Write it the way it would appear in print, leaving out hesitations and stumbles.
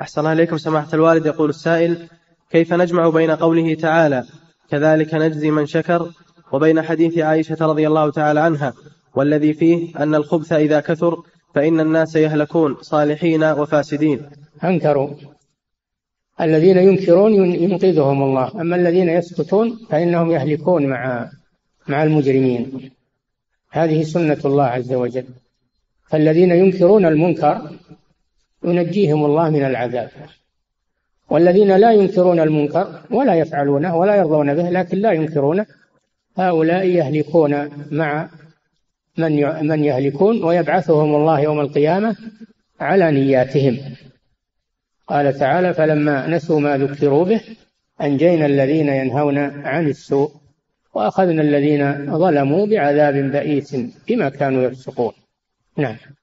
أحسن الله إليكم سماحة الوالد. يقول السائل: كيف نجمع بين قوله تعالى كذلك نجزي من شكر وبين حديث عائشة رضي الله تعالى عنها والذي فيه أن الخبث إذا كثر فإن الناس يهلكون صالحين وفاسدين؟ أنكروا، الذين ينكرون ينقذهم الله، أما الذين يسكتون فإنهم يهلكون مع المجرمين. هذه سنة الله عز وجل، فالذين ينكرون المنكر ينجيهم الله من العذاب، والذين لا ينكرون المنكر ولا يفعلونه ولا يرضون به لكن لا ينكرونه هؤلاء يهلكون مع من يهلكون، ويبعثهم الله يوم القيامة على نياتهم. قال تعالى: فلما نسوا ما ذكروا به أنجينا الذين ينهون عن السوء وأخذنا الذين ظلموا بعذاب بئيس بما كانوا يفسقون. نعم.